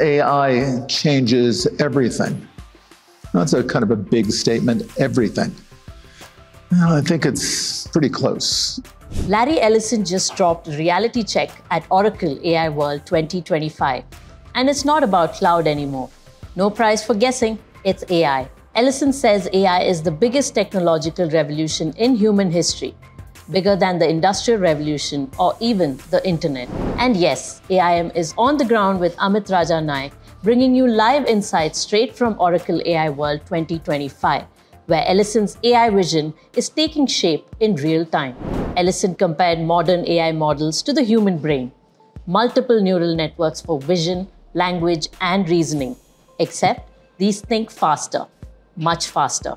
AI changes everything. That's a kind of a big statement, everything. Well, I think it's pretty close. Larry Ellison just dropped a reality check at Oracle AI World 2025. And it's not about cloud anymore. No prize for guessing, it's AI. Ellison says AI is the biggest technological revolution in human history, bigger than the Industrial Revolution or even the internet. And yes, AIM is on the ground with Amit Raja Naik, bringing you live insights straight from Oracle AI World 2025, where Ellison's AI vision is taking shape in real time. Ellison compared modern AI models to the human brain, multiple neural networks for vision, language, and reasoning. Except these think faster, much faster.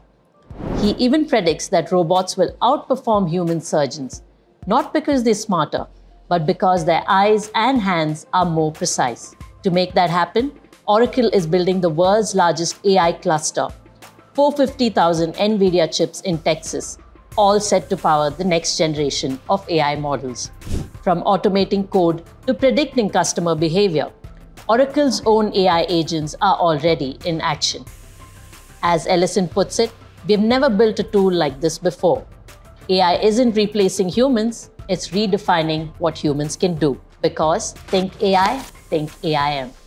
He even predicts that robots will outperform human surgeons, not because they're smarter, but because their eyes and hands are more precise. To make that happen, Oracle is building the world's largest AI cluster, 450,000 NVIDIA chips in Texas, all set to power the next generation of AI models. From automating code to predicting customer behavior, Oracle's own AI agents are already in action. As Ellison puts it, we've never built a tool like this before. AI isn't replacing humans, it's redefining what humans can do. Because think AI, think AIM.